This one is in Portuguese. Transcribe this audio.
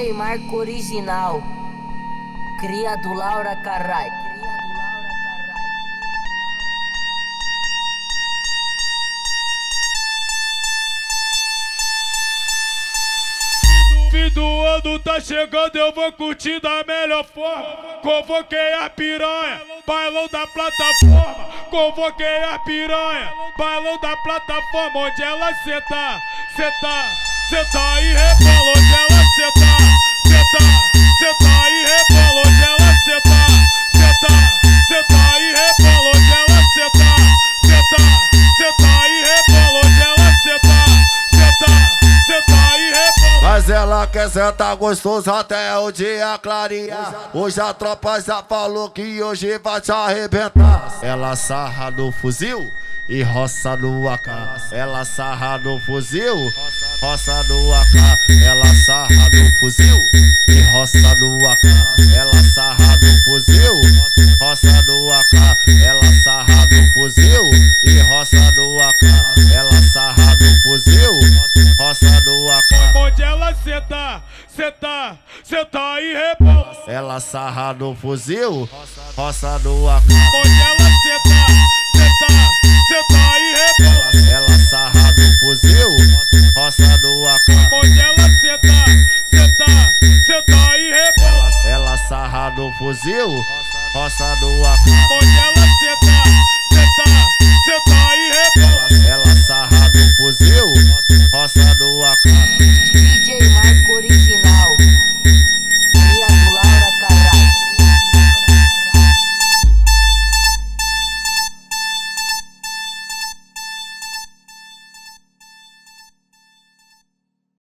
DJ Marco Original, criado Laura Carrai. Fim do ano tá chegando, eu vou curtir da melhor forma. Convoquei a piranha, bailão da plataforma. Convoquei a piranha, bailão da plataforma. Onde ela senta, senta, senta e rebola. Onde ela senta, senta, senta e rebola. Onde ela senta, senta, senta e rebola. Onde ela senta, senta, senta e rebola. Onde ela senta, senta, senta e rebola. Mas ela quer sentar gostoso até o dia clarear. Hoje a tropa já falou que hoje vai te arrebentar. Ela sarra no fuzil e roça no AK. Ela sarra no fuzil, roça no AK. Ela sarra no fuzil e roça no AK. Ela sarra no fuzil, roça no AK. Ela sarra no fuzil e roça no AK. Ela sarra no fuzil, roça no AK. Onde ela senta, senta, senta e rebola. Ela sarra no fuzil, roça no AK. Onde ela senta, senta, senta e rebola. Ela sarra no fuzil, roça no AK. Onde ela senta, senta, senta e rebola. Ela sarra no fuzil, roça no AK. Onde ela senta, senta, senta e rebola. Ela sarra no fuzil, roça no AK.